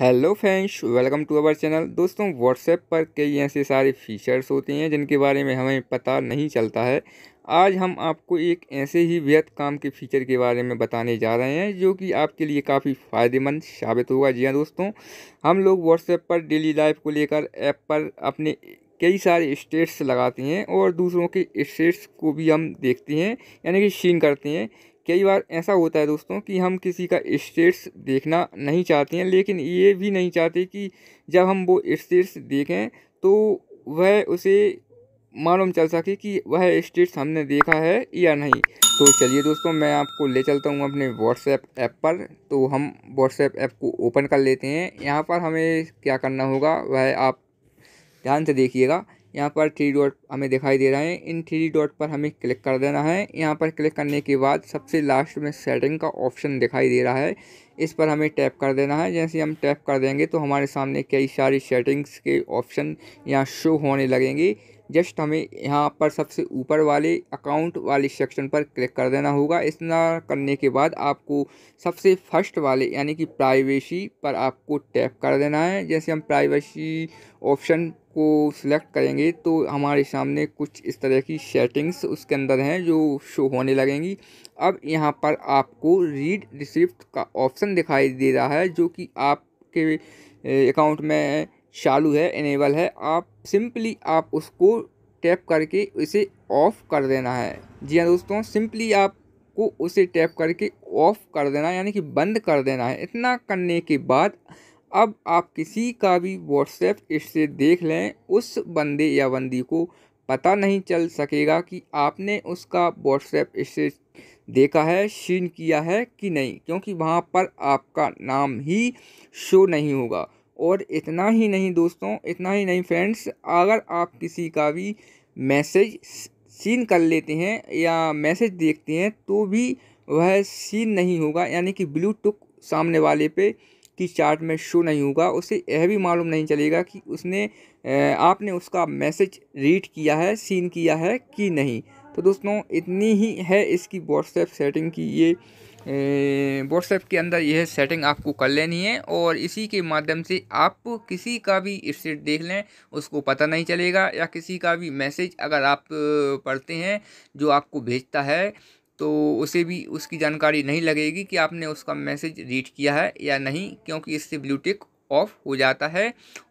Hello friends, welcome to our channel. दोस्तों, WhatsApp पर कई ऐसे सारे फीचर्स होते हैं जिनके बारे में हमें पता नहीं चलता है। आज हम आपको एक ऐसे ही व्यर्थ काम के फ़ीचर के बारे में बताने जा रहे हैं जो कि आपके लिए काफ़ी फ़ायदेमंद साबित होगा। जी हाँ दोस्तों, हम लोग व्हाट्सएप पर डेली लाइफ को लेकर ऐप पर अपने कई सारे स्टेटस लगाते हैं और दूसरों के स्टेटस को भी हम देखते हैं, यानी कि सीन करते हैं। कई बार ऐसा होता है दोस्तों कि हम किसी का स्टेटस देखना नहीं चाहते हैं, लेकिन ये भी नहीं चाहते कि जब हम वो स्टेटस देखें तो वह उसे मालूम चल सके कि वह स्टेटस हमने देखा है या नहीं। तो चलिए दोस्तों, मैं आपको ले चलता हूं अपने व्हाट्सएप ऐप पर। तो हम व्हाट्सएप ऐप को ओपन कर लेते हैं। यहाँ पर हमें क्या करना होगा वह आप ध्यान से देखिएगा। यहाँ पर थ्री डॉट हमें दिखाई दे रहे हैं, इन थ्री डॉट पर हमें क्लिक कर देना है। यहाँ पर क्लिक करने के बाद सबसे लास्ट में सेटिंग का ऑप्शन दिखाई दे रहा है, इस पर हमें टैप कर देना है। जैसे हम टैप कर देंगे तो हमारे सामने कई सारी सेटिंग्स के ऑप्शन यहाँ शो होने लगेंगे। जस्ट हमें यहाँ पर सबसे ऊपर वाले अकाउंट वाले सेक्शन पर क्लिक कर देना होगा। इतना करने के बाद आपको सबसे फर्स्ट वाले यानी कि प्राइवेसी पर आपको टैप कर देना है। जैसे हम प्राइवेसी ऑप्शन को सिलेक्ट करेंगे तो हमारे सामने कुछ इस तरह की सेटिंग्स उसके अंदर हैं जो शो होने लगेंगी। अब यहाँ पर आपको रीड रिसिप्ट का ऑप्शन दिखाई दे रहा है जो कि आपके अकाउंट में चालू है, इनेबल है। आप सिंपली आप उसको टैप करके इसे ऑफ़ कर देना है। जी हाँ दोस्तों, सिंपली आपको उसे टैप करके ऑफ़ कर देना है, यानी कि बंद कर देना है। इतना करने के बाद अब आप किसी का भी व्हाट्सएप इससे देख लें, उस बंदे या बंदी को पता नहीं चल सकेगा कि आपने उसका व्हाट्सएप इससे देखा है, सीन किया है कि नहीं, क्योंकि वहाँ पर आपका नाम ही शो नहीं होगा। और इतना ही नहीं दोस्तों, इतना ही नहीं फ्रेंड्स, अगर आप किसी का भी मैसेज सीन कर लेते हैं या मैसेज देखते हैं तो भी वह सीन नहीं होगा, यानी कि ब्लू टिक सामने वाले पे की चार्ट में शो नहीं होगा। उसे यह भी मालूम नहीं चलेगा कि आपने उसका मैसेज रीड किया है, सीन किया है कि नहीं। तो दोस्तों, इतनी ही है इसकी व्हाट्सएप सेटिंग की। ये व्हाट्सएप के अंदर यह सेटिंग आपको कर लेनी है और इसी के माध्यम से आप किसी का भी स्टेटस देख लें, उसको पता नहीं चलेगा, या किसी का भी मैसेज अगर आप पढ़ते हैं जो आपको भेजता है तो उसे भी उसकी जानकारी नहीं लगेगी कि आपने उसका मैसेज रीड किया है या नहीं, क्योंकि इससे ब्लू टिक ऑफ हो जाता है।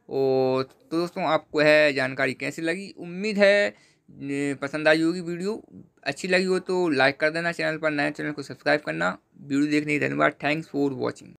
और तो दोस्तों, आपको यह जानकारी कैसी लगी? उम्मीद है पसंद आई होगी। वीडियो अच्छी लगी हो तो लाइक कर देना, चैनल पर नए चैनल को सब्सक्राइब करना। वीडियो देखने के धन्यवाद। Thanks for watching.